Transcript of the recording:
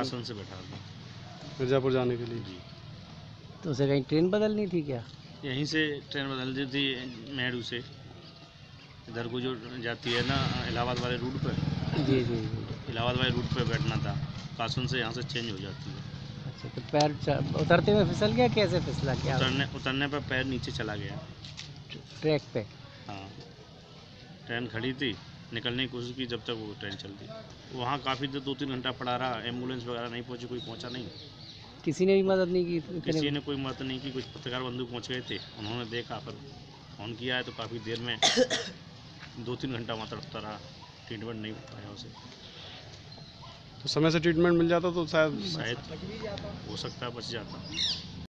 आसन से बैठा था मिर्ज़ापुर जाने के लिए जी। तो उसे कहीं ट्रेन बदलनी थी क्या? यहीं से ट्रेन बदलती थी मेहरू से, इधर को जो जाती है ना इलाहाबाद वाले रूट पर। जी जी, इलाहाबाद वाले रूट पर बैठना था, कासुन से यहाँ से चेंज हो जाती है। अच्छा, तो पैर उतरते हुए फिसल गया? कैसे फिसला? क्या उतरने पर पैर नीचे चला गया ट्रैक पे। हाँ, ट्रेन खड़ी थी, निकलने की कोशिश की, जब तक वो ट्रेन चलती वहाँ काफ़ी देर 2-3 घंटा पड़ा रहा। एम्बुलेंस वगैरह नहीं पहुँची, कोई पहुँचा नहीं, किसी ने भी मदद नहीं की। किसी ने कोई मदद नहीं की। कुछ पत्रकार बंधु पहुँच गए थे, उन्होंने देखा पर फ़ोन किया है, तो काफ़ी देर में 2-3 घंटा वहाँ तड़पता रहा, ट्रीटमेंट नहीं हो पाया उसे। तो समय से ट्रीटमेंट मिल जाता तो शायद हो सकता बच जाता।